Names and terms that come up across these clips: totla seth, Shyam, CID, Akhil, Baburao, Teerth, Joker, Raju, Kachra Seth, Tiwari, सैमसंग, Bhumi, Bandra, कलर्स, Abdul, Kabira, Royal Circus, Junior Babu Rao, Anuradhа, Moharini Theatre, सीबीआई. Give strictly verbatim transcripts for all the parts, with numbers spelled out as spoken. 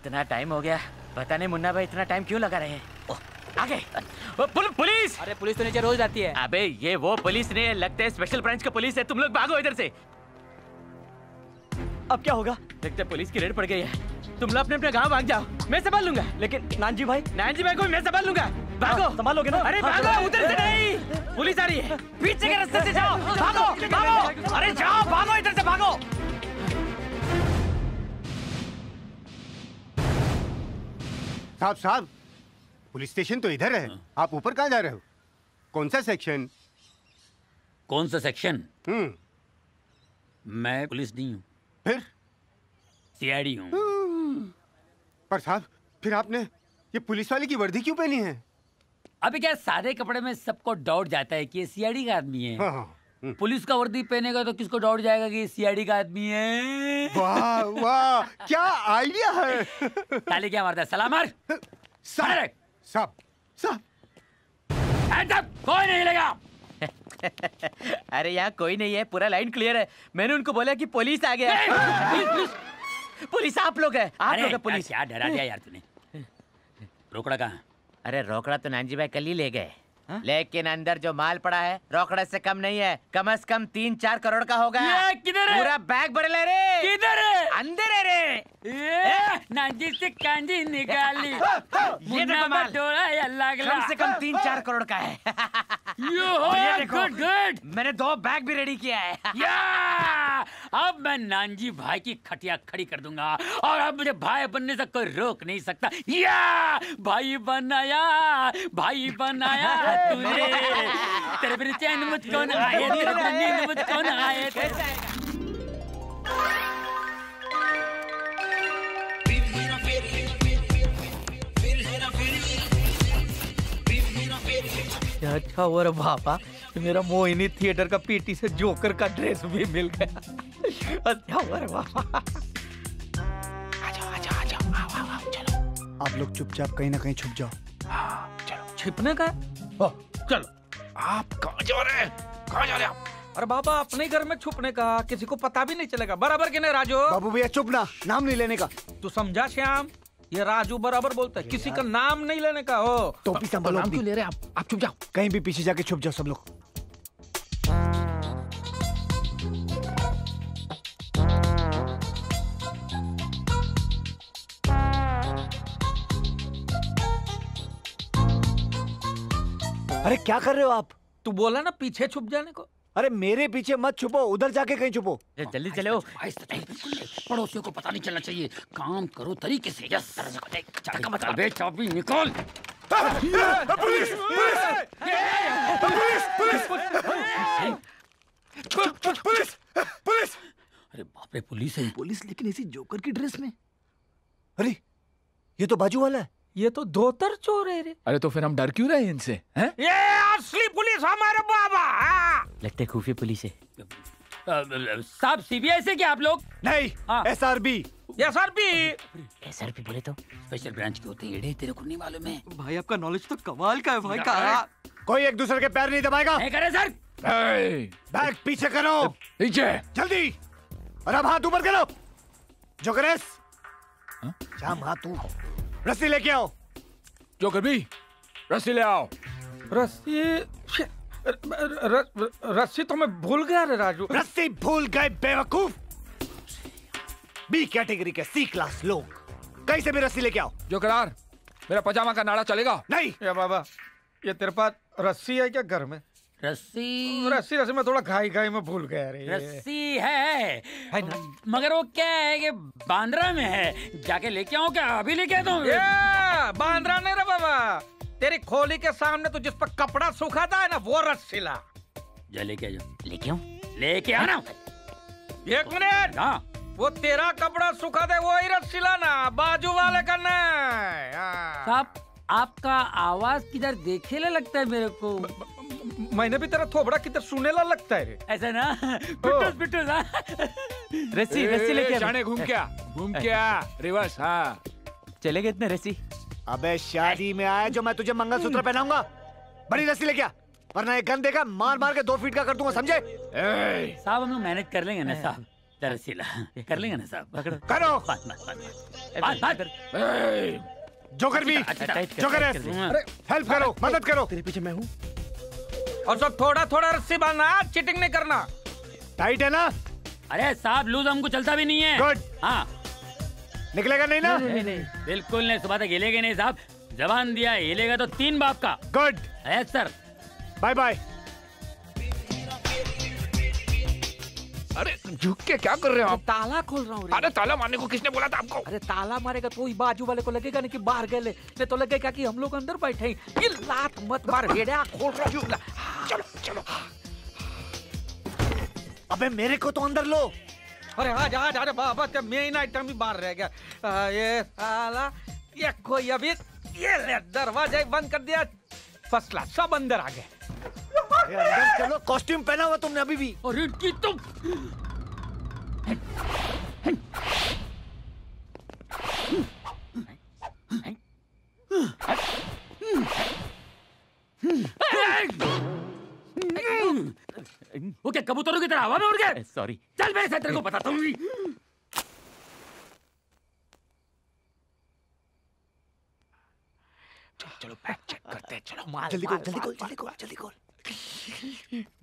इतना टाइम हो गया, बताने मुन्ना भाई इतना टाइम क्यों लगा रहे हैं? आगे पुल, पुलिस! अरे पुलिस तो नीचे रोज आती है। अबे ये वो पुलिस नहीं है, लगता है स्पेशल ब्रांच का पुलिस है। तुम लोग भागो इधर से। अब क्या होगा? लगता है पुलिस की रेड पड़ गई है। तुम लोग अपने अपने गाँव भाग जाओ, मैं संभाल लूंगा। लेकिन नानजी भाई, नानजी भाई को मैं संभाल लूंगा। भागो, संभालोगे ना? अरे भागो, उधर से नहीं, पुलिस आ रही है, पीछे के रास्ते से जाओ। भागो भागो, अरे जाओ, भागो इधर से, भागो। साहब साहब, पुलिस स्टेशन तो इधर है, आप ऊपर कहाँ जा रहे हो? कौन सा सेक्शन? कौन सा सेक्शन? मैं पुलिस नहीं हूँ। फिर सीआईडी हूँ। पर साहब, फिर आपने ये पुलिस वाले की वर्दी क्यों पहनी है? अभी क्या सारे कपड़े में सबको डाउट जाता है कि ये सीआईडी का आदमी है। हाँ, हाँ, पुलिस का वर्दी पहनेगा तो किसको डाउट जाएगा कि सीआईडी का आदमी है। वाह वाह, क्या आइडिया है। ताली क्या मारता है? सलामर सारे साहब साहब, कोई नहीं लगा। अरे यहाँ कोई नहीं है, पूरा लाइन क्लियर है। मैंने उनको बोला कि पुलिस आ गया। पुलिस, पुलिस, पुलिस आप लोग है, आप लोग है पुलिस। यार डरा दिया यार तूने। रोकड़ा कहाँ? अरे रोकड़ा तो नानजी भाई कल ही ले गए, लेकिन अंदर जो माल पड़ा है रोकड़ा से कम नहीं है, कम से कम तीन चार करोड़ का होगा। किधर है? पूरा बैग भर ले रे। किधर है? अंदर है रे। नानजी से कांजी निकाली, ये कम से कम तीन चार करोड़ का है। ये देखो, गुड गुड, मैंने दो बैग भी रेडी किया है। अब मैं नानजी भाई की खटिया खड़ी कर दूंगा और अब मुझे भाई बनने से कोई रोक नहीं सकता। या भाई बनाया, भाई बनाया तूने, तेरे बिन चैन मुझको ना आए, तेरे बिन नींद मुझको ना आए। अच्छा हो रहा बापा, मेरा मोहिनी थिएटर का पीटी से जोकर का ड्रेस भी मिल गया। अच्छा हो रहा बापा। आजा आजा आजा, आओ आओ आओ, चलो। आप लोग चुपचाप कहीं ना कहीं छुप जाओ। हाँ चलो। छिपने का? ओ, चलो। आप कहाँ जा रहे हैं? कहाँ जा रहे हैं आप? अरे बाबा, अपने घर में छुपने का, किसी को पता भी नहीं चलेगा। बराबर कि नहीं राजू? बाबू भैया चुप ना, नाम नहीं लेने का। तू समझा श्याम, ये राजू बराबर बोलता है, किसी का नाम नहीं लेने का। हो टोपी संभालो, नाम क्यों ले रहे हैं आप? आप छुप जाओ, कहीं भी पीछे जाके छुप जाओ सब लोग। अरे क्या कर रहे हो आप? तू बोला ना पीछे छुप जाने को। अरे मेरे पीछे मत छुपो, उधर जाके कहीं छुपो। जल्दी चलो, पड़ोसियों को पता नहीं चलना चाहिए। काम करो तरीके से। यस अबे चाबी निकाल। Police police police police. अरे बाप रे, पुलिस है। पुलिस लेकिन इसी जोकर की ड्रेस में। अरे ये तो बाजू वाला है, ये तो धोतर चोर है रे। अरे तो फिर हम डर क्यों रहे हैं इनसे? हैं? ये असली पुलिस हमारे बाबा। लगता है खूफिया पुलिस है। साहब सीबीआई से क्या आप लोग? नहीं, एसआरबी। एसआरबी? एसआरबी बोले तो स्पेशल ब्रांच के होते हैं। एड़े तेरे को नहीं मालूम है भाई, आपका नॉलेज तो कमाल का है भाई। कहा कोई एक दूसरे के पैर नहीं दबाएगा। नहीं करे सर। बैग पीछे करो, पीछे जल्दी। और अब हाथ ऊपर करो। जोकरेस श्याम, हाथ ऊपर, रस्सी लेके आओ। जोकर भी रस्सी ले आओ। रस्सी र, र, रस्सी तो मैं भूल गया रे राजू। रस्सी भूल गए बेवकूफ। बी कैटेगरी के सी क्लास लोग, कहीं से भी रस्सी लेके आओ। जोकरार, मेरा पजामा का नाड़ा चलेगा? नहीं। ये बाबा, ये तेरे पास रस्सी है क्या घर में? रस्सी रस्सी रस्सी मैं थोड़ा घाई घाई में भूल गया रे। रस्सी है, है ना? मगर वो क्या है कि बांद्रा में है, जाके लेके आऊं क्या? अभी लेके दो। बांद्रा नहीं रे बाबा, तेरी खोली के सामने तो जिस पर कपड़ा सूखा था ना, वो रस्सी ला। जा लेके आ जाओ। लेके आऊं? लेके आना। एक मिनट। हाँ, वो तेरा कपड़ा सूखा था, वो ही रस्सी लाना, बाजू वाले का नहीं। साहब आपका आवाज किधर देखेला लगता है मेरे को। मैंने भी तेरा थोबड़ा किधर सुनेला लगता है रे। ऐसा ना? पिट्टूस पिट्टूस। हाँ, रस्सी रस्सी लेके जाने। घूम क्या घूम क्या रिवर्स। हाँ चले गए इतने रस्सी। अबे शादी में आया जो मैं तुझे मंगलसूत्र पहनाऊंगा। बड़ी रस्सी लेके आ, वरना एक गन देगा मार मार के दो फीट का कर दूंगा, समझे? साहब हम लोग मैनेज कर लेंगे ना साहब, रस्सी ला कर लेंगे ना साहब। करो जोकर भी, जोकर है, अरे हेल्प करो, मदद करो। तेरे पीछे मैं हूँ। और सब थोड़ा थोड़ा रस्सी बांधना, चीटिंग नहीं करना। टाइट है ना? अरे साहब लूज हमको चलता भी नहीं है। गुड। हाँ निकलेगा नहीं ना? नहीं नहीं बिल्कुल नहीं, सुबह तक हिलेगा नहीं साहब, जवान दिया, हिलेगा तो तीन बाप का। गुड है सर, बाय बाय। अरे झुक के क्या कर रहे हो आप? ताला खोल रहा हूँ। अरे ताला मारने को किसने बोला था आपको? अरे ताला मारेगा तो ही बाजू वाले को लगेगा नहीं कि बाहर गए, नहीं तो लगेगा कि हम लोग अंदर बैठे हैं। ये लात मत मार भेड़िया, खोल रहा हूँ। चलो चलो। अबे मेरे को तो अंदर लो। अरे हाँ जा जा, बाबा तो मेन आइटम ही बाहर रह गया। ये ताला ये कोई अभी ये दरवाजा बंद कर दिया, फसला सब अंदर आ गए। चलो कॉस्ट्यूम पहना हुआ तुमने अभी भी। और इनकी तुम वो क्या कबूतरों की तरह हवा में उड़ गए? सॉरी, चल मेरे साथ, तेरे को बताता हूँ। चलो बैक चेक करते हैं, चलो माल जल्दी खोल जल्दी खोल जल्दी खोल जल्दी खोल।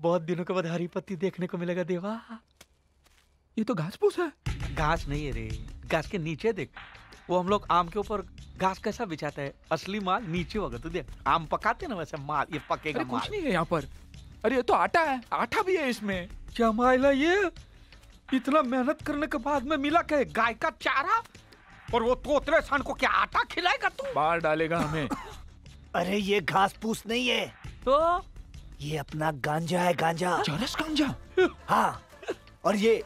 बहुत दिनों के बाद हरी पत्ती देखने को मिलेगा देवा। ये तो घास फूस है। घास नहीं है रे, घास के नीचे देख। वो हम लोग आम के ऊपर घास कैसा बिछाते हैं, असली माल नीचे होगा। तू देख आम पकाते ना वैसे माल, ये पकेगा माल। कुछ नहीं है यहाँ पर। अरे ये तो आटा है, आटा भी है इसमें। क्या मायला, ये इतना मेहनत करने के बाद में मिला क्या? गाय का चारा। और वो तोतरे सन को क्या आटा खिलाएगा तू? बाहर डालेगा हमें। अरे ये घास फूस नहीं है तो ये अपना गांजा है, गांजा चरस गांजा। हाँ, और ये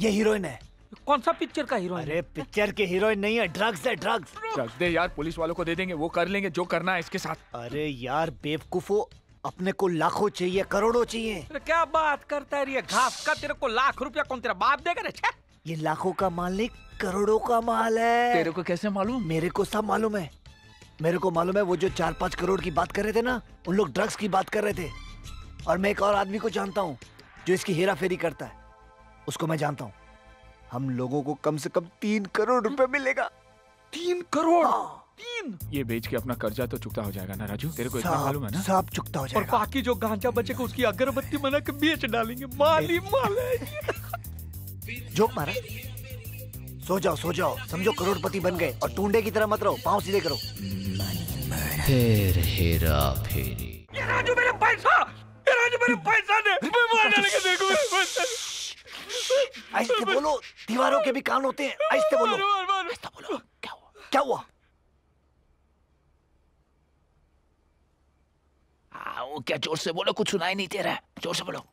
ये हीरोइन है। कौन सा पिक्चर का हीरोइन? अरे पिक्चर के हीरोइन नहीं है, ड्रग्स है ड्रग्स। ड्रग्स दे यार, पुलिस वालों को दे देंगे, वो कर लेंगे जो करना है इसके साथ। अरे यार बेवकूफो, अपने को लाखों चाहिए, करोड़ों चाहिए। अरे क्या बात करता है ये घास का, तेरे को लाख रुपया कौन तेरा बाप देगा? ये लाखों का मालिक करोड़ों का माल है। तेरे को कैसे मालूम? मेरे को सब मालूम है, मेरे को मालूम है। वो जो चार पाँच करोड़ की बात कर रहे थे ना, उन लोग ड्रग्स की बात कर रहे थे। और मैं एक और आदमी को जानता हूँ जो इसकी हेरा फेरी करता है, उसको मैं जानता हूँ। हम लोगों को कम से कम तीन करोड़ रुपए मिलेगा। तीन करोड़? हाँ। तीन? ये बेच के अपना कर्जा तो चुकता हो जाएगा ना राजू, तेरे को इतना मालूम है ना? सब चुकता हो जाएगा। और बाकी जो गांजा बचेगा उसकी अगरबत्ती बना के बेच डालेंगे। माल ही माल है। जो मारा, सो जाओ सो जाओ, समझो करोड़पति बन गए। और टूंडे की तरह मत रहो, पाँव सीधे करो। हेरा फेरी। ये राजू मेरे पैसा, ये राजू मेरे पैसा दे। मैं मार डालेंगे तेरे को। आहिस्ते बोलो, दीवारों के भी कान होते हैं। आहिस्ते बोलो, आहिस्ते बोलो। क्या हुआ क्या हुआ? आ, वो क्या जोर से बोलो, कुछ सुनाई नहीं दे रहा है, जोर से बोलो।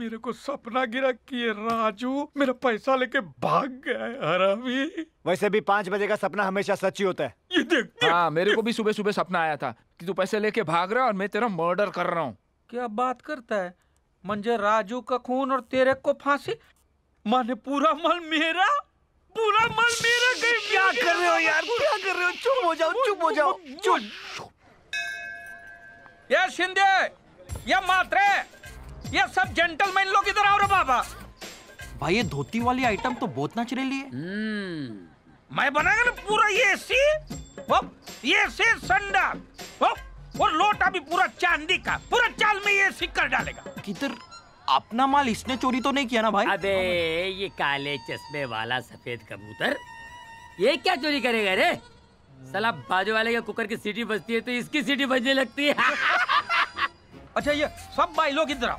मेरे को सपना गिरा कि ये राजू मेरा पैसा लेके भाग गया है, हरामी। वैसे भी पाँच बजे का सपना हमेशा सच्ची होता है। ये देख। हाँ मेरे को भी सुबह सुबह सपना आया था कि तू पैसे लेके भाग रहा है और मैं तेरा मर्डर कर रहा हूँ। क्या बात करता है, मंजे राजू का खून और तेरे को फांसी। माने पूरा मल मेरा, पूरा मल मेरा। क्या कर रहे हो यार, क्या कर रहे हो? चुप हो जाओ, चुप हो जाओ, चुप। ये शिंदे, ये मात्रे, ये सब जेंटलमैन लोग इधर आओ रे बाबा। भाई ये धोती वाली आइटम तो बहुत नचरेली है। hmm. मैं बनाएगा ना पूरा ये सी, वो ये सी संडा, वो और लोटा भी पूरा चांदी का, पूरा चाल में ये सी कर डालेगा। किधर अपना माल इसने चोरी तो नहीं किया ना भाई? अबे ये काले चश्मे वाला सफेद कबूतर ये क्या चोरी करेगा रे? साला बाजू वाले के कुकर की सीटी बजती है तो इसकी सीटी बजने लगती है। अच्छा ये सब भाई लोग इधर आओ,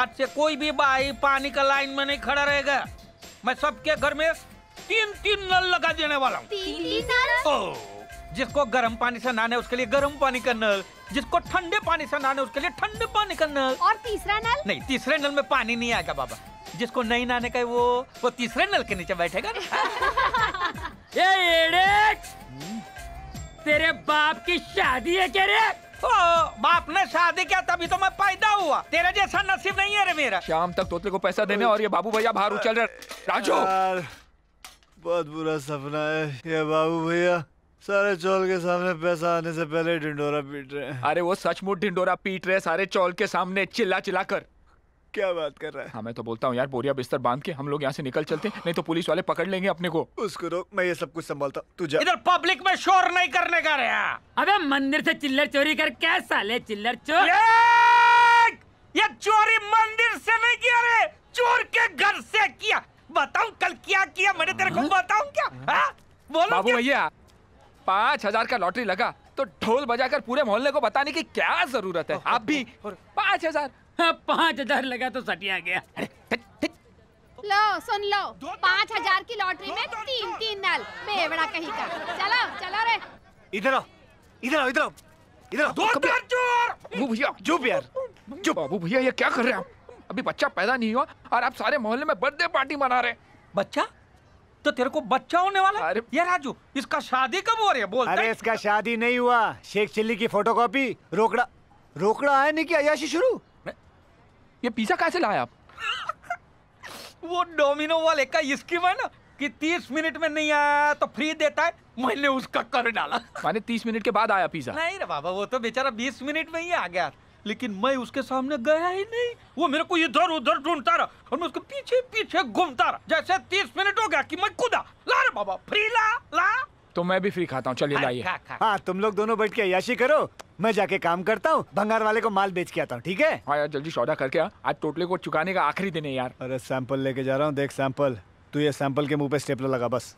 आज से कोई भी भाई पानी का लाइन में नहीं खड़ा रहेगा। मैं सबके घर में तीन तीन नल लगा देने वाला हूँ। ओ, जिसको गर्म पानी से नहाने उसके लिए गर्म पानी का नल, जिसको ठंडे पानी से नहाने उसके लिए ठंडे पानी का नल। और तीसरा नल? नहीं, तीसरे नल में पानी नहीं आएगा बाबा। जिसको नहीं नहाने का वो वो तीसरे नल के नीचे बैठेगा। ये एड़े, तेरे बाप की शादी है क्या रे? ओ, बाप ने शादी किया तभी तो मैं पैदा हुआ, तेरे जैसा नसीब नहीं है रे मेरा। शाम तक तोतले को पैसा देने और ये बाबू भैया बाहर उछल रहे। राजू बहुत बुरा सपना है, ये बाबू भैया सारे चौल के सामने पैसा आने से पहले ढिंडोरा पीट रहे हैं। अरे वो सचमुच ढिंडोरा पीट रहे सारे चौल के सामने चिल्ला चिल्ला कर। क्या बात कर रहा है? हाँ मैं तो बोलता हूँ यार, बोरिया बिस्तर बांध के हम लोग यहाँ से निकल चलते, नहीं तो पुलिस वाले पकड़ लेंगे अपने को। उसको रोक, मैं ये सब कुछ संभालता हूँ, तू जा। इधर पब्लिक में शोर नहीं करने का रहा। अबे मंदिर से चिल्लर चोरी कर क्या साले, चिल्लर चोर। ये चोरी मंदिर से नहीं किया रे, चोर के घर से किया। बताऊँ कल क्या किया मैंने, तेरे को बताऊँ क्या? बोलो भैया, पाँच हजार का लॉटरी लगा तो ढोल बजाकर पूरे मोहल्ले को बताने की क्या जरूरत है? आप भी पाँच हजार पाँच हजार लगा तो सटिया गया। लो सुन लो, पाँच हजार की लॉटरी में तीन तीन नल बेवड़ा कहीं का। चलो चलो रे, इधर आओ इधर आओ इधर आओ इधर आओ। बाबू भैया चुप यार, चुप। बाबू भैया ये क्या कर रहे हैं आप? अभी बच्चा पैदा नहीं हुआ और आप सारे मोहल्ले में बर्थडे पार्टी मना रहे। बच्चा? तो तेरे को बच्चा होने वाला है? ये राजू, इसका शादी कब हो रही है बोल? अरे इसका शादी नहीं हुआ, शेख चिल्ली की फोटोकॉपी। रोकड़ा रोकड़ा आया नहीं कि अयाशी शुरू। ये पिज्जा कैसे लाए आप? वो डोमिनो वाले का स्कीम है ना कि तीस मिनट में नहीं आया तो फ्री देता है, मैंने उसका कर डाला। मैंने तीस मिनट के बाद आया पिज्जा। नहीं रे बाबा, वो तो बेचारा बीस मिनट में ही आ गया, लेकिन मैं उसके सामने गया ही नहीं। वो मेरे को इधर उधर ढूंढता रहा और मैं उसके पीछे पीछे घूमता रहा। जैसे तीस मिनट हो गया कि मैं कूदा, ला रे बाबा फ्री ला ला। तो मैं भी फ्री खाता हूँ, चलिए लाइए। हाँ तुम लोग दोनों बैठ के अय्याशी करो, मैं जाके काम करता हूँ, भंगार वाले को माल बेच के आता हूँ। ठीक है? हाँ यार जल्दी सौदा करके आ, आज टोटले को चुकाने का आखिरी दिन है यार। अरे सैंपल लेके जा रहा हूँ, देख सैंपल, तू ये सैंपल के मुँह पे स्टेपलर लगा बस।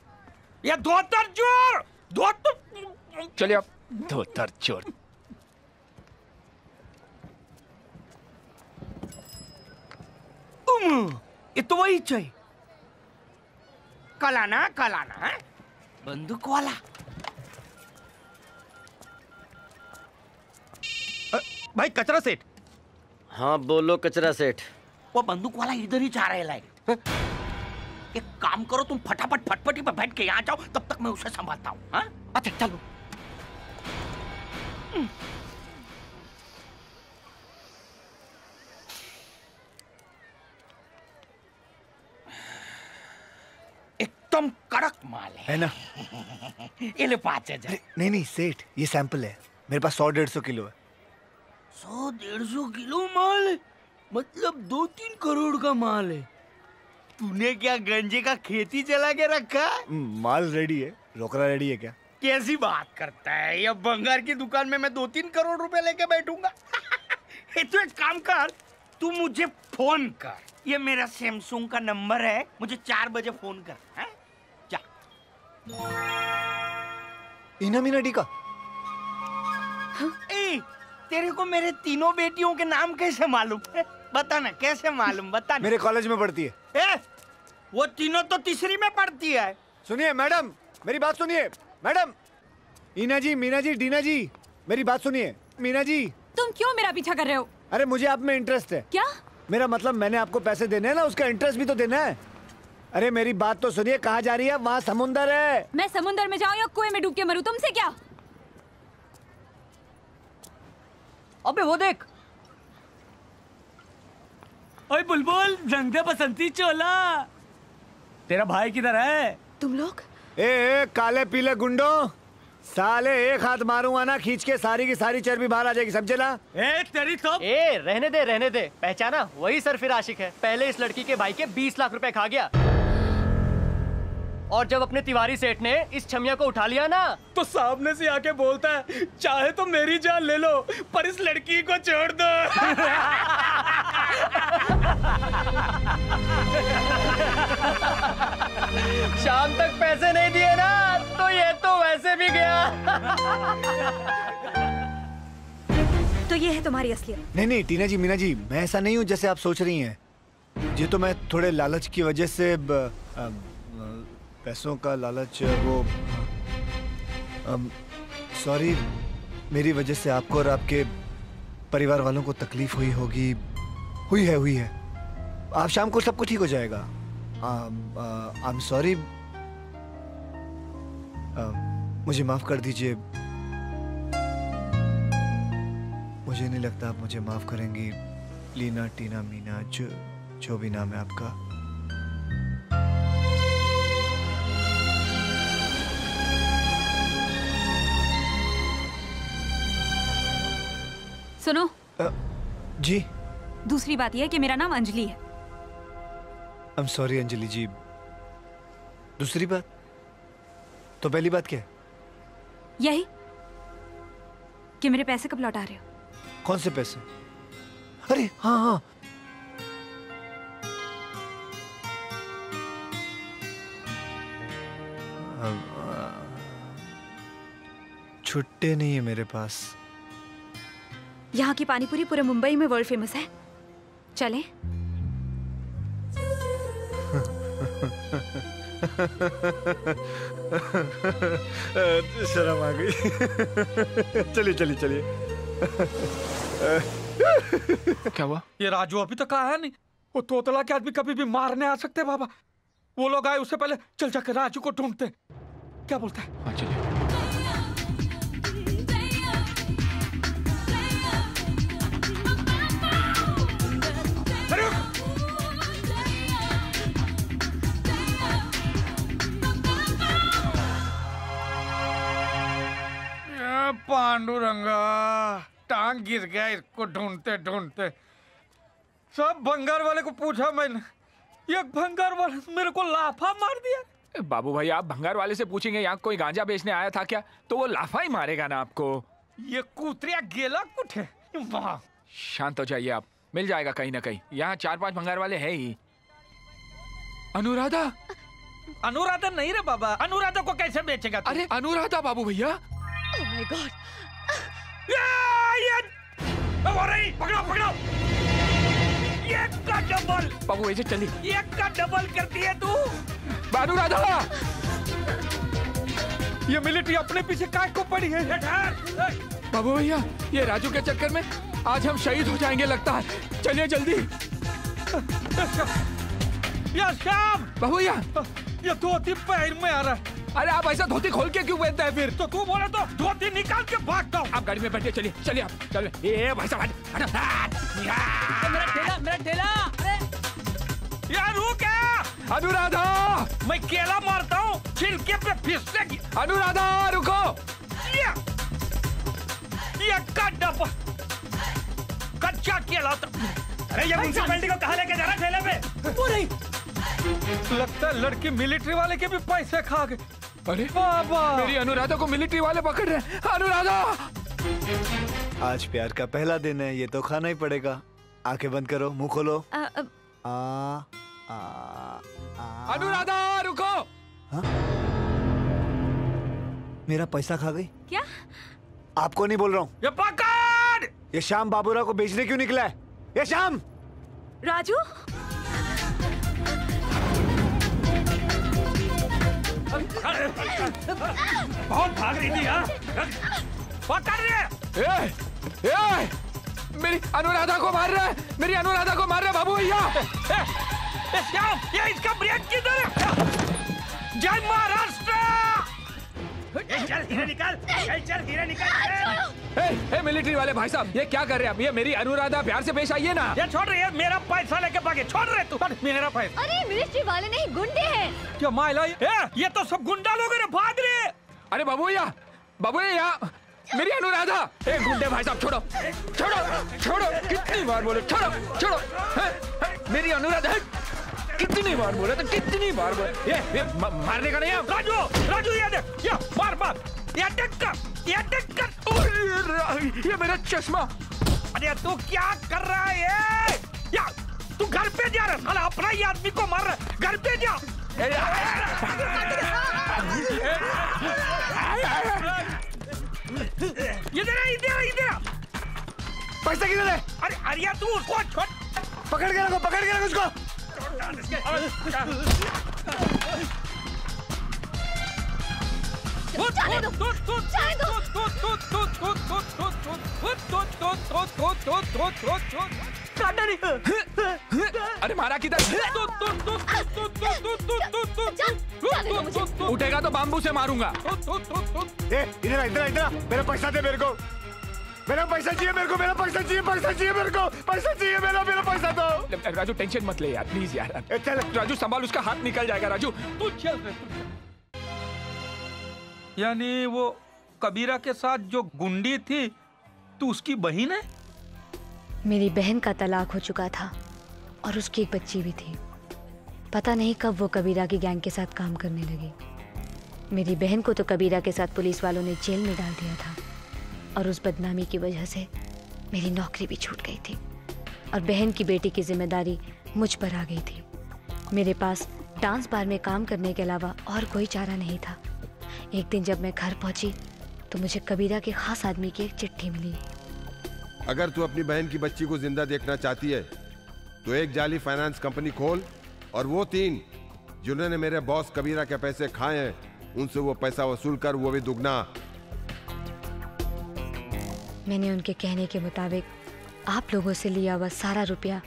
ये धोतर चोर, धोतर। चलिए आप, धोतर चोर। ये तो वही चाहिए, कलाना कलाना बंदूक वाला। भाई कचरा सेठ। हाँ बोलो कचरा सेठ। वो बंदूक वाला इधर ही जा रहा है। एक काम करो, तुम फटाफट फटफटी पे बैठ के यहाँ जाओ, तब तक मैं उसे संभालता हूँ। अच्छा चलो। एकदम कड़क माल है, है ना? ये ले पाँच हजार। नहीं नहीं सेठ, ये सैंपल है, मेरे पास सौ डेढ़ सौ किलो है। सौ डेढ़ सौ किलो माल है, मतलब दो तीन करोड़ का माल है। तूने क्या गंजे का खेती चला के रखा? माल रेडी है, रोकड़ा रेडी है। क्या कैसी बात करता है? ये बंगार की दुकान में मैं दो तीन करोड़ रुपए लेके बैठूंगा। तो एक काम कर, तू मुझे फोन कर, ये मेरा सैमसंग का नंबर है, मुझे चार बजे फोन कर। है? जा। इना मीना डीका, तेरे को मेरे तीनों बेटियों के नाम कैसे मालूम है? बता ना कैसे मालूम, बता ना। मेरे कॉलेज में पढ़ती है। ए, वो तीनों तो तीसरी में पढ़ती है। सुनिए मैडम, मेरी बात सुनिए मैडम। ईना जी, मीना जी, डीना जी, मेरी बात सुनिए। मीना जी, तुम क्यों मेरा पीछा कर रहे हो? अरे मुझे आप में इंटरेस्ट है। क्या? मेरा मतलब मैंने आपको पैसे देने है ना, उसका इंटरेस्ट भी तो देना है। अरे मेरी बात तो सुनिए, कहाँ जा रही है? वहाँ समुन्दर है। मैं समुन्दर में जाऊँ या कुएं में डूब के मरूँ, तुमसे क्या? अबे वो देख, ओए बुलबुल, रंगदे बसंती चोला, तेरा भाई किधर है? तुम लोग ए, ए काले पीले गुंडो साले, एक हाथ मारूंगा ना खींच के सारी की सारी चर्बी बाहर आ जाएगी, समझे ना? ए तेरी तो ए, रहने दे रहने दे, पहचाना? वही सरफिर आशिक है, पहले इस लड़की के भाई के बीस लाख रुपए खा गया, और जब अपने तिवारी सेठ ने इस छमिया को उठा लिया ना, तो सामने से आके बोलता है, चाहे तो मेरी जान ले लो पर इस लड़की को छोड़ दो। शाम तक पैसे नहीं दिए ना तो ये तो वैसे भी गया। तो ये है तुम्हारी असलियत? नहीं नहीं टीना जी, मीना जी, मैं ऐसा नहीं हूँ जैसे आप सोच रही हैं। ये तो मैं थोड़े लालच की वजह से ब, आ, पैसों का लालच, वो सॉरी, मेरी वजह से आपको और आपके परिवार वालों को तकलीफ हुई होगी। हुई है हुई है, आप शाम को सब कुछ ठीक हो जाएगा। आई एम सॉरी, मुझे माफ कर दीजिए। मुझे नहीं लगता आप मुझे माफ करेंगी, लीना, टीना, मीना, जो जो भी नाम है आपका। सुनो। आ, जी दूसरी बात यह कि मेरा नाम अंजलि है। I'm sorry अंजलि जी। दूसरी बात? तो पहली बात क्या है? यही कि मेरे पैसे कब लौटा रहे हो? कौन से पैसे? अरे हाँ हाँ छुट्टे नहीं है मेरे पास। यहाँ की पानीपुरी पूरे मुंबई में वर्ल्ड फेमस है, चलें? शर्म आ गई। चलिए चलिए चलिए। क्या हुआ? ये राजू अभी तक आया नहीं। वो तोतला के आदमी कभी भी मारने आ सकते बाबा। वो लोग आए उससे पहले चल जाके राजू को ढूंढते। क्या बोलता है? हाँ चलिए। पांडुरंगा टांग गिर गया। इसको ढूंढते ढूंढते सब भंगार वाले को पूछा मैंने, ये भंगार वाले मेरे को लाफा मार दिया। बाबू भाई आप भंगार वाले से पूछेंगे यहाँ कोई गांजा बेचने आया था क्या, तो वो लाफा ही मारेगा ना आपको। ये कूतरिया गेला कुठे। वाह शांत हो जाइए आप, मिल जाएगा कहीं ना कहीं। यहाँ चार पांच भंगार वाले है ही। अनुराधा अनुराधा नहीं रे बाबा, अनुराधा को कैसे बेचेगा? अरे अनुराधा बाबू भैया। Oh my God! ये ये पकड़ो पकड़ो। ये का डबल। बाबू ऐसे चली। ये का डबल करती है तू। बानू राधा। ये मिलिट्री अपने पीछे काय को पड़ी है। बाबू भैया ये राजू के चक्कर में आज हम शहीद हो जाएंगे लगता है। चलिए जल्दी। ये श्याम। बाबू भैया ये तो अति पैर में आ रहा है। अरे आप ऐसा धोती खोल के क्यों पहनते हैं फिर? तो तू बोला तो धोती निकाल के भागता हूँ। आप गाड़ी में बैठिए, चलिए चलिए आप चलिए। ये भाई साहब हटो मेरा ठेला मेरा ठेला। अरे यार रुक क्या? अनुराधा मैं केला मारता हूँ छिलके पे फिसलेगी। अनुराधा रुको। ये ये कच्चा कच्चा केला तो। अरे ये म्यूनिसिपैलिटी को कहाँ लेके जा रहा ठेले पे? वो नहीं लगता लड़की मिलिट्री वाले के भी पैसे खा गए। अरे बाबा मेरी अनुराधा को मिलिट्री वाले पकड़ रहे हैं। अनुराधा आज प्यार का पहला दिन है, ये तो खाना ही पड़ेगा। आंखें बंद करो, मुंह खोलो। आ, आ, आ, आ, आ, अनुराधा रुको। हा? मेरा पैसा खा गई क्या? आपको नहीं बोल रहा हूँ। ये पकड़। ये श्याम बाबूरा को बेचने क्यों निकला है? ये श्याम। राजू बहुत भाग रही थी। पकड़ रहे। ए, ए, मेरी अनुराधा को मार रहा है, मेरी अनुराधा को मार रहा है बाबू भैया। ये इसका ब्रेक किधर है? जय महाराष्ट्र। चल हीरे निकाल, चल चल हीरे निकाल। ए, ए, मिलिट्री वाले भाई साहब ये क्या कर रहे हैं आप? ये मेरी अनुराधा प्यार से पेश आई है ना। ये छोड़ रही है, मेरा पैसा लेके भागे। छोड़ रहे तू मेरा पैसा। अरे मिलिट्री वाले नहीं गुंडे हैं। क्या मायला ये तो सब गुंडा लोग रे, भाग रहे। अरे बाबू भैया बाबू भैया मेरी अनुराधा। ए गुंडे भाई साहब छोड़ो छोड़ो छोड़ो। कितनी बार बोले छोड़ो छोड़ो। मेरी अनुराधा कितनी बार बोले तो कितनी बार बोले। ये, ये मारने का नहीं है। राजू राजू ये देख ये मार मार ये टक्कर ये टक्कर। ये मेरा चश्मा। अरे तू क्या कर रहा है? या तू घर पे जा रहा साला, अपना ही आदमी को मार रहा है। घर पे जा। इधर इधर इधर पैसा किधर है? अरे आर्या तू उसको छोड़। पकड़ के रखो पकड़ के रखो उसको। अरे मारा किधर? उठेगा तो बाम्बू से मारूंगा। इधर इधर इधर मेरा पैसा दे मेरे को। मेरा पैसा चाहिए मेरे को। मेरा पैसा चाहिए पैसा चाहिए मेरे को। पैसा चाहिए मेरा। मेरा पैसा दो। राजू टेंशन मत ले यार प्लीज यार। चल राजू संभाल, उसका हाथ निकल जाएगा। राजू तू चल। यानी वो कबीरा के साथ जो गुंडी थी तू उसकी बहन है? मेरी बहन का तलाक हो चुका था और उसकी एक बच्ची भी थी। पता नहीं कब वो कबीरा की गैंग के साथ काम करने लगी। मेरी बहन को तो कबीरा के साथ पुलिस वालों ने जेल में डाल दिया था और उस बदनामी की वजह से मेरी नौकरी भी छूट गई थी और बहन की बेटी की जिम्मेदारी मुझ पर आ गई थी। मेरे पास डांस बार में काम करने के अलावा और कोई चारा नहीं था। एक दिन जब मैं घर पहुंची तो मुझे कबीरा के खास आदमी की एक चिट्ठी मिली। अगर तू अपनी बहन की बच्ची को जिंदा देखना चाहती है तो एक जाली फाइनेंस कंपनी खोल और वो तीन जिन्होंने मेरे बॉस कबीरा के पैसे खाए हैं उनसे वो पैसा वसूल कर, वो भी दुगना। मैंने उनके कहने के मुताबिक आप लोगों से लिया हुआ सारा रुपया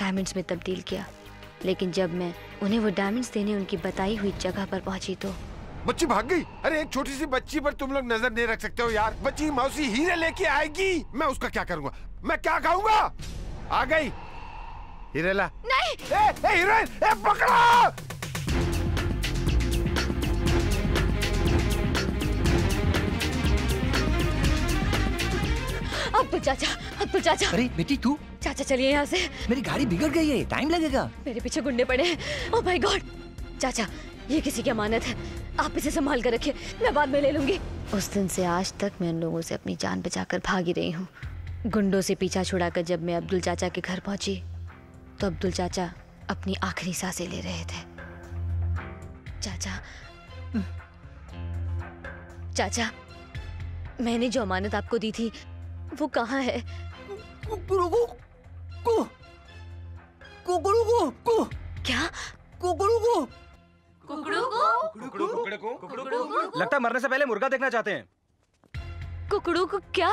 डायमंड्स में तब्दील किया, लेकिन जब मैं उन्हें वो डायमंड्स देने उनकी बताई हुई जगह पर पहुंची तो बच्ची भाग गई। अरे एक छोटी सी बच्ची पर तुम लोग नजर नहीं रख सकते हो यार। बच्ची मौसी हीरे लेके आएगी, मैं उसका क्या करूँगा, मैं क्या खाऊंगा। आ गई हीरे ला। नहीं। ए, ए, हीरे, ए, पकड़ा। अब्दुल चाचा, अब्दुल चाचा। अरे बेटी तू। चाचा चलिए यहाँ से, मेरी गाड़ी बिगड़ गई है, टाइम लगेगा। मेरे पीछे गुंडे पड़े हैं। Oh my god. चाचा ये किसी की अमानत है, आप इसे संभाल कर रखिए, मैं बाद में ले लूंगी। उस दिन से आज तक मैं उन लोगों से अपनी जान बचाकर भागी रही हूँ। गुंडों से पीछा छुड़ाकर जब मैं अब्दुल चाचा के घर पहुंची तो अब्दुल चाचा अपनी आखिरी सांसें ले रहे थे। चाचा, चाचा, मैंने जो अमानत आपको दी थी वो कहाँ है? क्या लगता है मरने से पहले मुर्गा देखना चाहते हैं। कुकड़ू को क्या?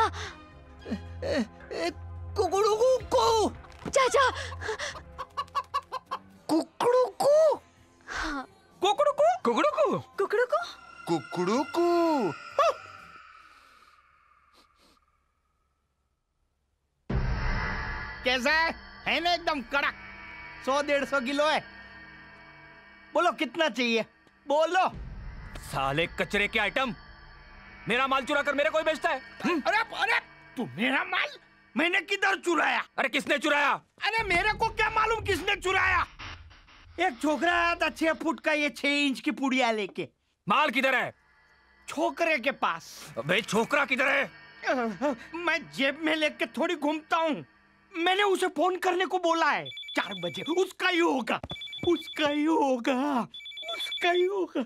कुकड़ू को चाचा, कुकड़ू को, कुकड़ू को, कुकड़ू को, कुकड़ू को, कुकड़ू को। कैसा है? है ना एकदम कड़क, सौ डेढ़ सौ किलो है। बोलो कितना चाहिए, बोलो। साले कचरे के आइटम, मेरा माल चुरा कर मेरे को ही बेचता है। अरे अरे तू मेरा माल मैंने किधर चुराया? अरे किसने चुराया? अरे मेरे को क्या मालूम किसने चुराया। एक छोकरा आया था छह फुट का, ये छह इंच की पुड़िया लेके। माल किधर है? छोकरे के पास। भाई छोकरा किधर है? मैं जेब में लेके थोड़ी घूमता हूँ, मैंने उसे फोन करने को बोला है चार बजे। उसका ही होगा, उसका ही होगा, उसका ही होगा।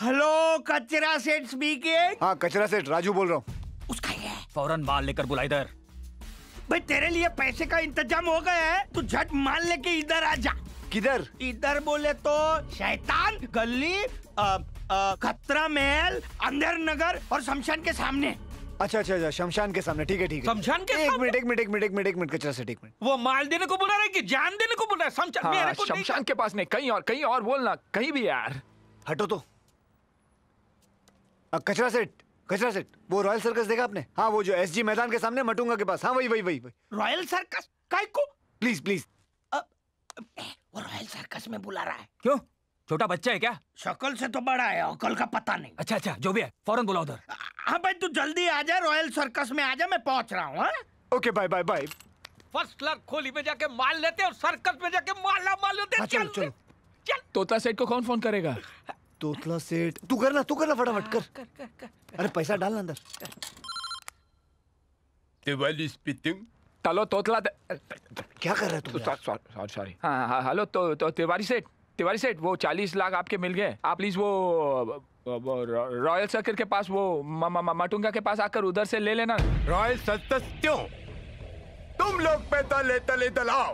हेलो कचरा सेठ स्पीकिंग। हाँ कचरा सेठ, राजू बोल रहा हूँ। उसका ही है, फौरन माल लेकर बुला इधर। भाई तेरे लिए पैसे का इंतजाम हो गया है, तू झट माल लेके इधर आ जा। किधर? इधर बोले तो शैतान गली, खतरा महल, अंधेर नगर और शमशान के सामने। अच्छा अच्छा अच्छा, शमशान के सामने, ठीक है ठीक है। शमशान के सामने। एक मिनट एक मिनट एक मिनट एक मिनट कचरा से एक मिनट। वो माल देने को बुला रहा है कि जान देने को बुला रहा है? शमशान, हाँ, मेरे को शमशान के पास नहीं, कहीं और, कहीं और बोलना, कहीं भी यार। हटो तो। कचरा सेठ, कचरा सेठ, वो रॉयल सर्कस देखा आपने? हाँ वो जो एस जी मैदान के सामने मटुंगा के पास। हाँ वही वही वही वही। Royal circus? काय को? Please please. वो रॉयल सर्कस में बुला रहा है क्यों? छोटा बच्चा है क्या? शक्ल से तो बड़ा है, अकल का पता नहीं। अच्छा अच्छा जो भी है, फौरन बुलाओ उधर। हाँ भाई तू जल्दी आ जा, रॉयल सर्कस में आ जा, मैं पहुंच रहा हूँ। Okay bye bye bye. First class खोली में जाके माल लेते और सर्कस में जाके माला माल लेते। हाँ, चल चल चल। तोतला सेठ को कौन फोन करेगा? तोतला सेठ तू करना, तू करना फटाफट कर, कर, कर, कर, कर। अरे पैसा डालना अंदर। तिवारी स्पीकिंग। हेलो तोतला, क्या कर रहे हो? सॉरी। हाँ हेलो तो तिवारी सेठ, तिवारी सेठ वो चालीस लाख आपके मिल गए, आप प्लीज वो वो रॉयल सर्कस के पास, वो मटुंगा के पास आकर उधर से ले लेना। रॉयल सर्कस क्यों? तुम लोग पैसा लेते लेते लाओ।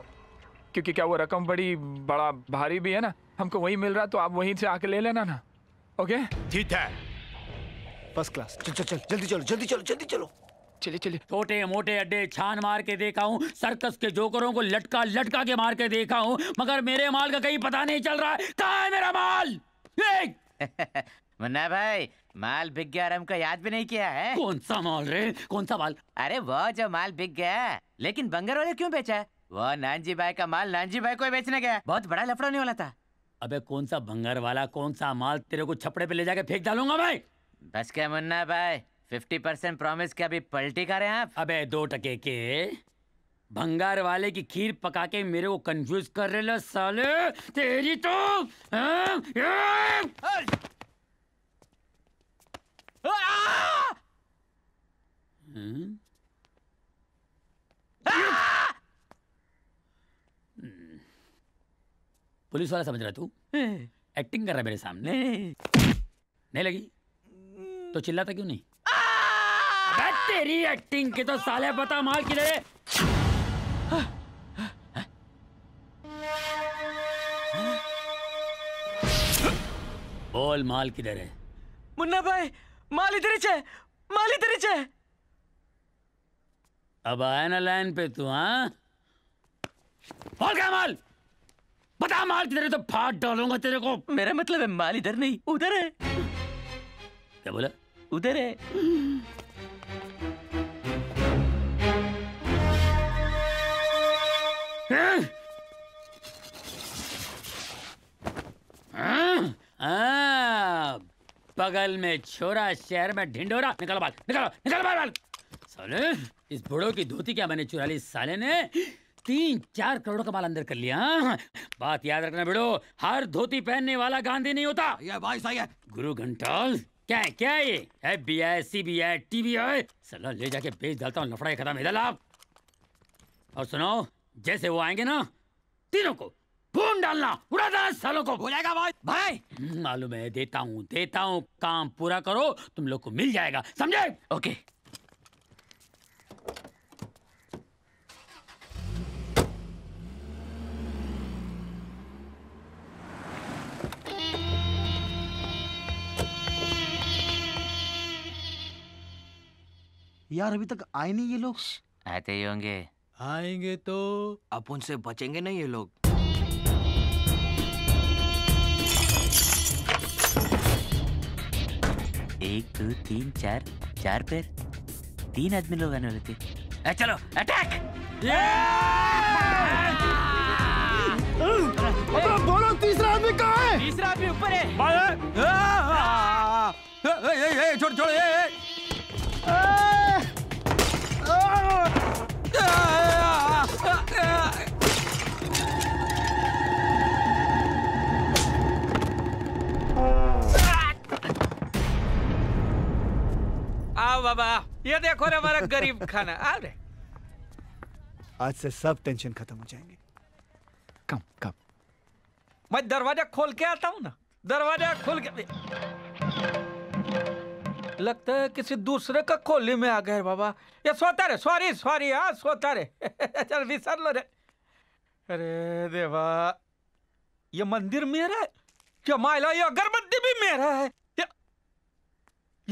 क्योंकि क्या वो रकम बड़ी बड़ा भारी भी है ना, हमको वही मिल रहा, तो आप वहीं से आके ले लेना ना। ओके ठीक है। फर्स्ट क्लास, चल चल चल जल्दी चलो, जल्दी चलो, जल्दी चलो, चलिए चलिए। छोटे मोटे अड्डे छान मार के देखा हूँ, सर्कस के जोकरों को लटका लटका के मार के देखा हूँ, मगर मेरे माल का कहीं पता नहीं चल रहा है। कहाँ है मेरा माल? मुन्ना भाई माल बिक गया और हमको याद भी नहीं किया है। कौन सा माल रे, कौन सा माल? अरे वो जो माल बिक गया, लेकिन बंगर वाले क्यों बेचा? वो नानजी भाई का माल नानजी भाई को बेचने गया, बहुत बड़ा लफड़ा नहीं वाला था। अबे कौन सा बंगर वाला, कौन सा माल? तेरे को छपड़े पे ले जाके फेंक डालूंगा मैं। बस क्या मुन्ना भाई, फिफ्टी परसेंट प्रॉमिस के अभी पलटी कर रहे हैं आप? अबे दो टके के भंगार वाले की खीर पका के मेरे को कंफ्यूज कर रहे साले, तेरी तो हाँ? पुलिस वाला समझ रहा तू, एक्टिंग कर रहा मेरे सामने। नहीं लगी तो चिल्लाता क्यों नहीं? तेरी एक्टिंग की तो साले, बता माल किधर है? बोल माल किधर है? मुन्ना भाई माल इधर ही है, माल इधर ही है। अब आया ना लाइन पे तू, हाँ? बोल क्या माल? बता माल किधर है तो फाड़ डालूंगा तेरे को। मेरा मतलब है माल इधर नहीं उधर है। क्या बोला? उधर है। हाँ? हाँ? हाँ? बगल में छोरा शहर में ढिंडोरा। निकालो बाल, निकालो निकालो बाल बाल। साले इस बूढ़ों की धोती क्या मैंने चुरा ली, साले ने तीन चार करोड़ का माल अंदर कर लिया। हाँ? बात याद रखना भिड़ो, हर धोती पहनने वाला गांधी नहीं होता। ये भाई सही है गुरु घंटाल। क्या है क्या है ये? F B I, C B I, T B I. साला ले जाके बेच डालता हूँ, लफड़ा खत्म है। आप और सुनो, जैसे वो आएंगे ना तीनों को भून डालना, उड़ादार सालों को। भूलेगा भाई? भाई मालूम है, देता हूँ देता हूँ, काम पूरा करो, तुम लोग को मिल जाएगा, समझे? ओके। यार अभी तक आए नहीं ये लोग। आते ही होंगे, आएंगे तो आप उनसे बचेंगे ना ये लोग। एक दो तो, तीन चार, चार पैर, तीन आदमी लोग आने वाले थे। चलो अटैक। बोलो तीसरा आदमी कहाँ है? तीसरा आदमी ऊपर है। छोड़ छोड़ आओ बाबा, ये देखो रे हमारा गरीब खाना। आ रे, आज से सब टेंशन खत्म हो जाएंगे। कम कम मैं दरवाजा खोल के आता हूँ ना, दरवाजा खोल के लगता है किसी दूसरे का खोली में आ गए बाबा। ये सोता रे, सॉरी सॉरी, हाँ सोता रे। चल विसर लो रे। अरे देवा, ये मंदिर मेरा है, क्या मायला ये अगरबत्ती भी मेरा है, ये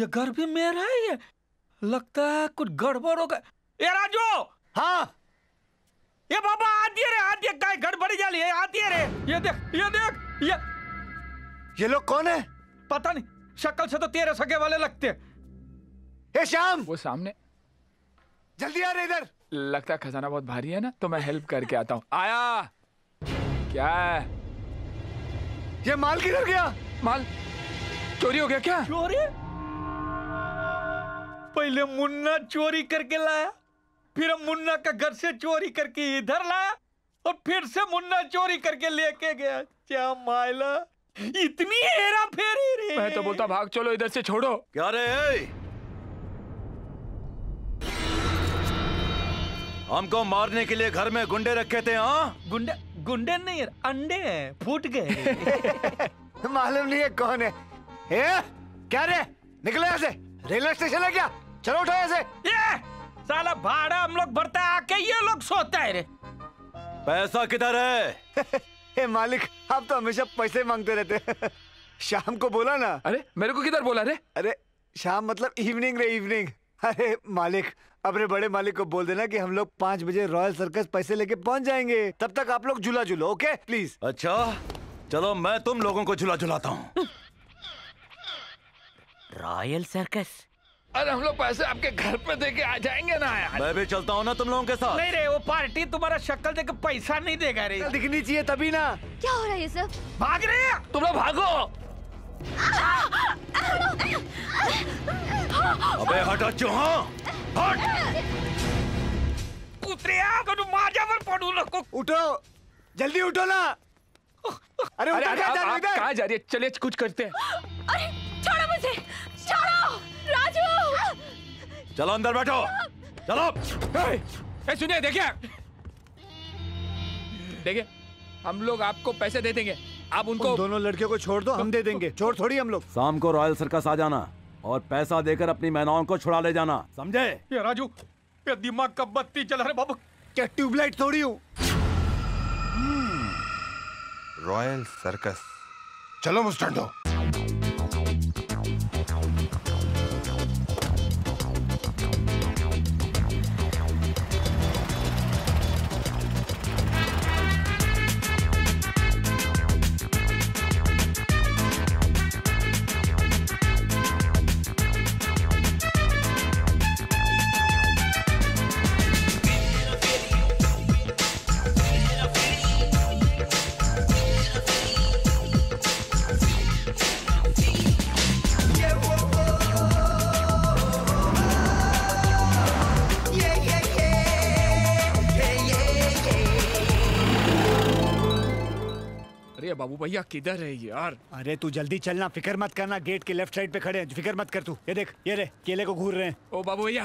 ये घर भी मेरा है। ये लगता है कुछ गड़बड़ हो गया। ये राजू। हाँ ये बाबा आती है रे, आती है, काय गड़बड़ी जाली है, आती है रे। ये देख ये देख ये ये लोग कौन है? पता नहीं, शक्ल से तो तेरे सगे वाले लगते। ए श्याम, वो सामने, जल्दी आ रे इधर। लगता है खजाना बहुत भारी है ना, तो मैं हेल्प करके आता हूँ। आया। क्या है? ये माल किधर गया? माल चोरी हो गया क्या? चोरी? पहले मुन्ना चोरी करके लाया, फिर मुन्ना का घर से चोरी करके इधर लाया, और फिर से मुन्ना चोरी करके लेके गया। क्या मायला इतनी हेरा फेरी रे। मैं तो बोलता भाग, चलो इधर से, छोड़ो। क्या रे, हमको मारने के लिए घर में गुंडे रखे थे? हाँ गुंडे, गुंडे नहीं अंडे हैं, फूट गए। मालूम नहीं है कौन है। ए, क्या रे, निकले यहाँ से, रेलवे स्टेशन है क्या? चलो उठो यहाँ से। ये साला भाड़ा हम लोग भरता आके ये लोग सोता है रे। पैसा किधर है? हे मालिक, आप तो हमेशा पैसे मांगते रहते। शाम को बोला ना। अरे मेरे को किधर बोला रे? अरे शाम मतलब इवनिंग रे, इवनिंग। अरे मालिक, अपने बड़े मालिक को बोल देना कि हम लोग पाँच बजे रॉयल सर्कस पैसे लेके पहुंच जाएंगे, तब तक आप लोग झूला झूलो। Okay please. अच्छा चलो, मैं तुम लोगों को झूला झूलाता हूँ। Royal circus? अरे हम लोग पैसे आपके घर पे दे के आ जाएंगे ना यार। मैं भी चलता हूँ ना तुम लोगों के साथ। नहीं रे, वो पार्टी तुम्हारा शक्ल देख के पैसा नहीं देगा रे। दिखनी चाहिए तभी ना। क्या हो रहा है ये सब? भाग रहे हैं तुम लोग, भागो। अबे हट, अच्छा हट। उठो जल्दी उठो ना। अरे अरे, अरे आप, आप कहाँ जा रही है? चलिए कुछ करते हैं। अरे छोड़ो मुझे, छोड़ो राजू। चलो अंदर बैठो, चलो। ए सुनिए, देखिए देखिए हम लोग आपको पैसे दे देंगे, आप उनको, उन दोनों लड़कियों को छोड़ दो, हम दे देंगे। छोड़ थोड़ी हम लोग। शाम को रॉयल सर्कस आ जाना और पैसा देकर अपनी महिलाओं को छुड़ा ले जाना, समझे? ये राजू, ये दिमाग का बत्ती चला रहा बाबू, क्या ट्यूबलाइट थोड़ी हूँ। रॉयल सर्कस, चलो मुस्टैंडो। बाबू भैया किधर है यार? अरे तू जल्दी चलना, फिकर मत करना। गेट के लेफ्ट साइड पे खड़े हैं, फिकर मत कर तू। ये देख, ये रे केले को घूर रहे हैं। ओ बाबू भैया,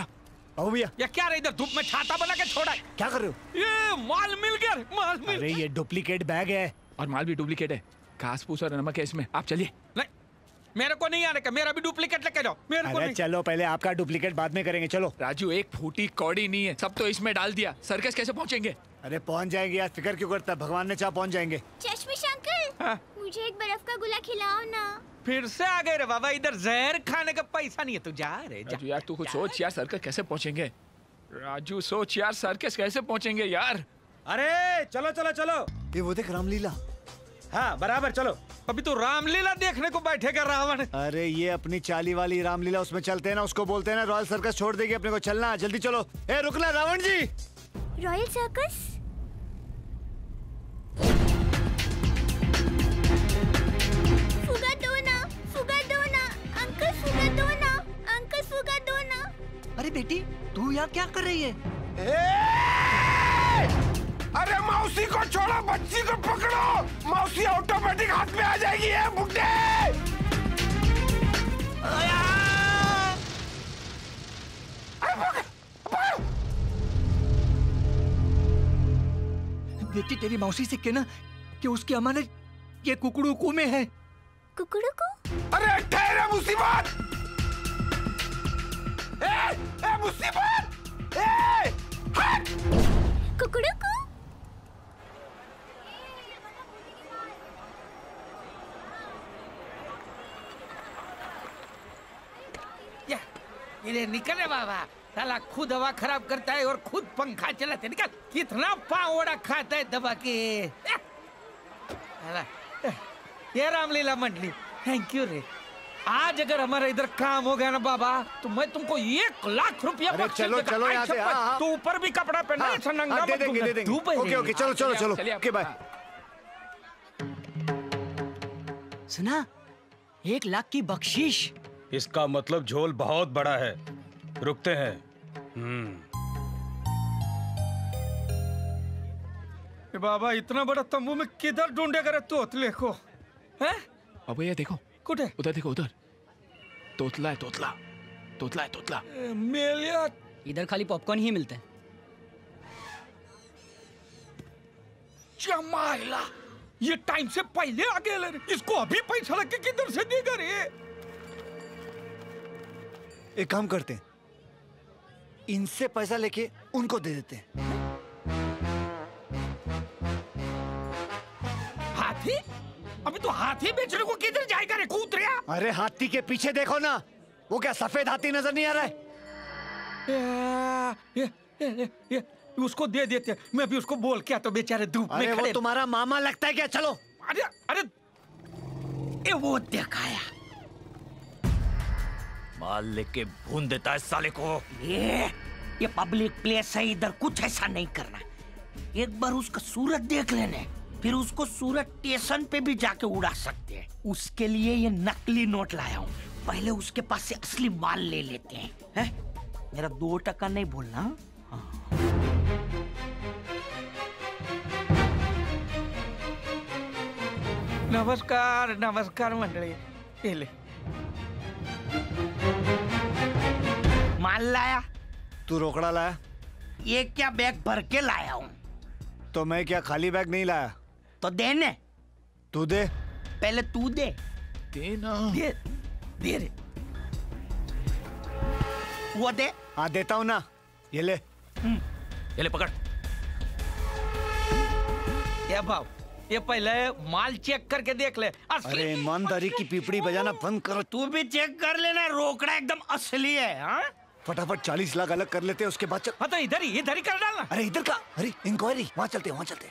बाबू भैया ये क्या रहे, इधर धूप में छाता बना के छोड़ा है, क्या कर रहे हो? ये माल मिल गया, माल मिल। अरे ये डुप्लीकेट बैग है और माल भी डुप्लीकेट है, घास फूस और नमक है इसमें। आप चलिए। नहीं मेरे को नहीं आने का, मेरा भी डुप्लीकेट लेके जाओ। मेरे को नहीं। चलो पहले आपका डुप्लीकेट बाद में करेंगे। चलो राजू, एक फूटी कौड़ी नहीं है, सब तो इसमें डाल दिया। सर्कस कैसे पहुँचेंगे? अरे पहुँच जाएंगे यार, फिक्र क्यों करता, भगवान ने चाहा पहुँच जाएंगे। चश्मिश अंकल, हाँ? मुझे एक बर्फ का गोला खिलाओ ना। फिर से आ गए रे बाबा, इधर जहर खाने का पैसा नहीं है। तू जा रे जा यार, तू कुछ सोच यार, सर्कस कैसे पहुँचेंगे? राजू सोच यार, सर्कस कैसे पहुँचेंगे यार? अरे चलो चलो चलो। ये वो देख रामलीला। हाँ बराबर, चलो। अभी तो रामलीला देखने को बैठेगा रावण। अरे ये अपनी चाली वाली रामलीला, उसमें चलते हैं ना, उसको बोलते हैं ना रॉयल सर्कस छोड़ देगी अपने को। चलना जल्दी, चलो। ए रुकना रावण जी, रॉयल सर्कस। फुगा दो ना, फुगा दो ना अंकल, फुगा दो ना अंकल, फुगा दो ना। अरे बेटी तू यहाँ क्या कर रही है? ए! अरे मौसी को छोड़ो, बच्ची को पकड़ो, मौसी ऑटोमेटिक हाथ में आ जाएगी। ये बुड्ढे, बेटी तेरी मौसी से कहना कि उसकी अमानत ये कुकड़ू कु में है। कुकड़ू को? अरे ठहरे मुसीबत, ए ए मुसीबत, ए हट। कुकड़ू को? ये निकले बाबा, साला खुद हवा खराब करता है और खुद पंखा चलाते। निकल, कितना पावड़ा खाता है दबा के। ये रामलीला मंडली, थैंक यू रे। आज अगर हमारा इधर काम हो गया ना बाबा, तो मैं तुमको एक लाख रुपया बख्शीश दूंगा। चलो चलो, तू ऊपर भी कपड़ा पहना, ऐसा नंगा मत घूमना। ओके ओके, चलो चलो चलो, ओके बाय। सुना, एक लाख की बख्शीश, इसका मतलब झोल बहुत बड़ा है। रुकते हैं। हम्म। बाबा इतना बड़ा तंबू में किधर ढूंढेगा रे तोतले को? हैं? बाबा ये देखो, कुठे? उधर देखो, उधर। तोतला है, तोतला, तोतला है, तोतला। मेलिया, इधर खाली पॉपकॉर्न ही मिलते हैं। जमाला, ये टाइम से पहले आ गया रे, इसको अभी पैसा लग के किधर से देगा रे? एक काम करते हैं, इनसे पैसा लेके उनको दे देते हैं। हाथी? अभी तो हाथी बेचने को किधर जाएगा रे कूतरिया? अरे हाथी के पीछे देखो ना, वो क्या सफेद हाथी नजर नहीं आ रहा है? ये, ये, ये, ये, उसको दे देते हैं। मैं भी उसको बोल के आता हूं, बेचारे धूप में खड़े। अरे वो तुम्हारा मामा लगता है क्या? चलो। अरे अरे ये वो दिखाया, माल लेके भून देता है साले को। ये ये पब्लिक प्लेस है, इधर कुछ ऐसा नहीं करना। एक बार उसका सूरत देख लेने, फिर उसको सूरत स्टेशन पे भी जाके उड़ा सकते हैं। उसके लिए ये नकली नोट लाया हूँ, पहले उसके पास से असली माल ले लेते हैं। है? मेरा दो टका नहीं बोलना। हाँ। नमस्कार नमस्कार मंडळी, माल लाया? तू रोकड़ा लाया? ये क्या बैग भर के लाया हूँ? तो मैं क्या खाली बैग नहीं लाया? तो देने तू दे, पहले तू दे, देना दे, दे रे। वो दे। हाँ देता हूँ ना, ये ले ये ले पकड़। ये भाव, ये पहले माल चेक करके देख ले। अरे ईमानदारी की पिपड़ी बजाना बंद करो। तू भी चेक कर लेना, रोकड़ा एकदम असली है। हाँ फटाफट चालीस लाख अलग कर लेते हैं, उसके बाद चल। हाँ तो इधर ही इधर ही कर डालना। अरे इधर का, अरे इंक्वायरी, वहाँ चलते वहाँ चलते।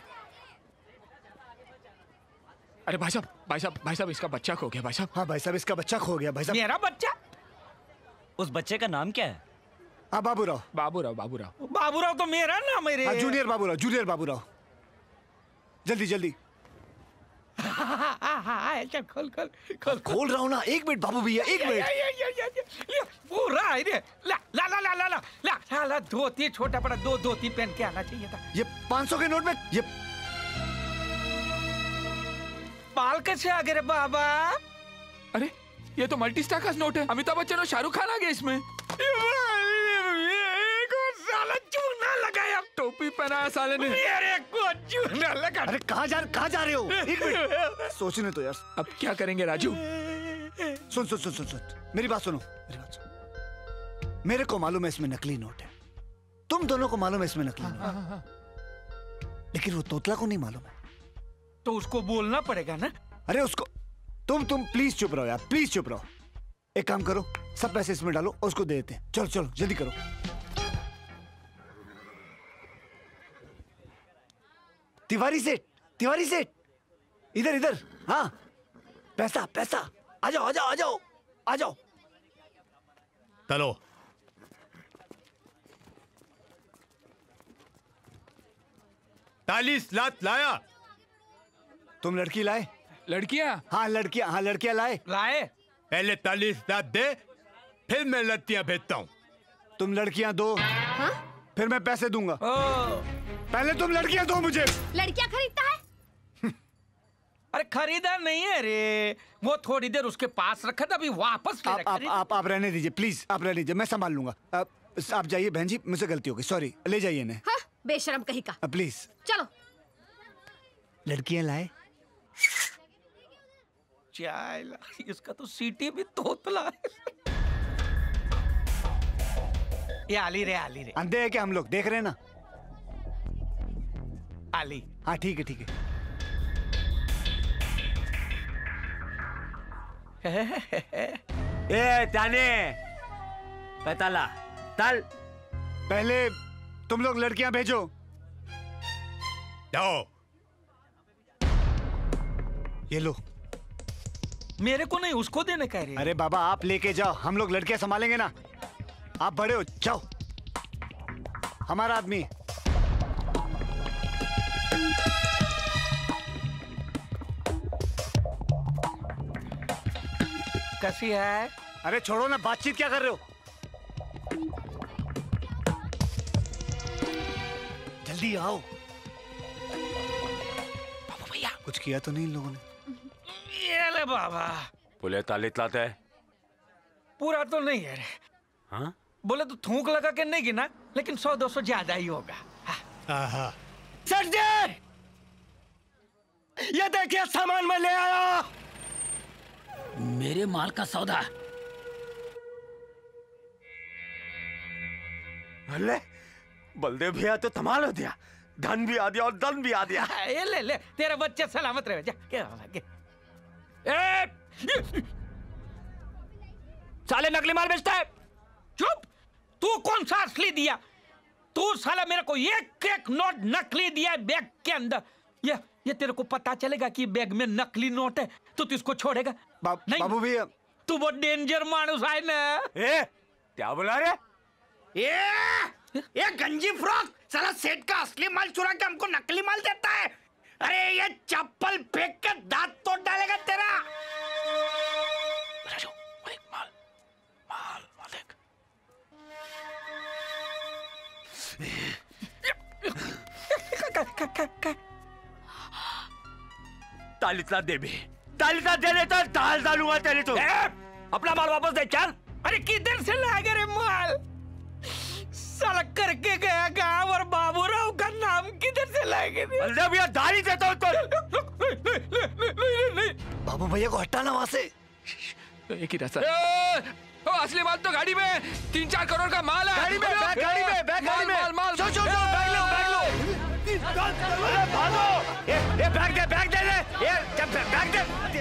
अरे भाई साहब भाई साहब भाई साहब इसका बच्चा खो गया। भाई साहब हाँ भाई साहब इसका बच्चा खो गया। भाई साहब मेरा बच्चा? उस बच्चे का नाम क्या है? हाँ बाबू राव बाबू राव बाबू राव बाबू राव तो मेरा नाम है। हाँ, जूनियर बाबू राव जूनियर बाबू राव जल्दी जल्दी। हाँ हाँ हाँ चल खोल खोल खोल खोल रहा हूँ ना, एक मिनट बाबू भैया एक मिनट। वो रहा है ला ला ला ला ला ला साला धोती, छोटा बड़ा दो धोती पहन के आना चाहिए था। ये पाँच सौ के नोट में ये बाल कैसे आ गए बाबा? अरे ये तो मल्टी स्टार का नोट है, अमिताभ बच्चन और शाहरुख खान आ गए इसमें। साला चूना लगाया, टोपी पहनाया साले ने। अरे को चूना लगा। अरे कहाँ जा कहाँ जा रहे हो? एक मिनट सोचने तो यार। अब क्या करेंगे राजू? सुन सुन सुन सुन सुन मेरी बात सुनो मेरी बात सुनो। मेरे को मालूम है इसमें नकली नोट है, तुम दोनों को मालूम है इसमें नकली नोट है, लेकिन वो तोतला को नहीं मालूम है। तो उसको बोलना पड़ेगा ना। अरे उसको तुम तुम प्लीज चुप रहो यार, प्लीज चुप रहो। एक काम करो, सब पैसे इसमें डालो और उसको दे देते हैं। चलो चलो जल्दी करो। तिवारी सेठ तिवारी सेठ इधर इधर। हाँ पैसा पैसा, आ जाओ आ जाओ आ जाओ आ जाओ। चलो चालीस लाख लाया। तुम लड़की लाए? लड़कियां? हाँ लड़कियां, हाँ लड़कियां लाए लाए। पहले चालीस लाख दे, फिर मैं लड़कियां भेजता हूँ। तुम लड़कियां दो हा? फिर मैं पैसे दूंगा। ओ। पहले तुम लड़कियां दो मुझे। लड़कियां खरीदता है? अरे खरीदा नहीं है रे, वो थोड़ी देर उसके पास रखा था, अभी वापस ले रखा। आप, आप, आप रहने दीजिए प्लीज, आप रहने दीजिए, मैं संभाल लूंगा। आप, आप जाइए बहन जी, मुझसे गलती हो गई, सॉरी। ले जाइए इन्हें। हाँ, बेशरम कहीं का। प्लीज चलो। लड़कियां लाए? इसका तो सीटी भी तोतला है। ये आली रे आली रे। अंधे हैं क्या हम लोग, देख रहे हैं ना? आली। हाँ ठीक है ठीक है। ए ताने पताला ताल। पहले तुम लोग लड़कियां भेजो। दो। ये लो। मेरे को नहीं, उसको देने कह रहे। अरे बाबा आप लेके जाओ, हम लोग लड़के संभालेंगे ना। आप बड़े हो, जाओ। हमारा आदमी। कैसी है? अरे छोड़ो ना, बातचीत क्या कर रहे हो? जल्दी आओ। बाबा भैया कुछ किया तो नहीं इन लोगों ने? ये ले बाबा। बोले तालित लाता है? पूरा तो नहीं है रे। हाँ? बोले तो थूक लगा के नहीं गिना, लेकिन सौ दो सौ ज्यादा ही होगा। हाँ। सर जी ये देखिए सामान मैं ले आया, मेरे माल का सौदा। अरे बलदेव भैया तो धमाल हो दिया, धन भी आ दिया और धन भी आ दिया। ये ले ले, तेरे बच्चे सलामत रहे। जा क्या लगे? ए, साले नकली माल बेचता है। चुप, तू कौन सा असली दिया? तू साला मेरे को एक एक नोट नकली दिया बैग के अंदर। ये ये तेरे को पता चलेगा कि बैग में नकली नोट है तो तू इसको छोड़ेगा? बा, नहीं बाबू भैया तू बहुत डेंजर मानुस है ना। ए, क्या बोला रे? ए, ये गंजी फ्रॉक साला सेठ का असली माल चुरा के हमको नकली माल देता है। अरे ये चप्पल फेंक के दांत तोड़ डालेगा तेरा। राजू माल माल मालिक। तालितला देवी। तालिका दे देता ताल डालूंगा तेरे तो। अपना माल वापस दे चल। अरे किधर से लाएगा रे माल? साला करके गया काम और बाबू राव का नाम किधर से लाएंगे? जब यह दाढ़ी देता हूँ तो। बाबू भैया को हटाना वहाँ से। एक ही रास्ता। असली माल तो गाड़ी में तीन चार करोड़ का माल है। गाड़ी में बैग गाड़ी में बैग गाड़ी में माल माल। चलो चलो बैग लो बैग लो। भागो। ये बैग दे बैग दे ये बैग दे।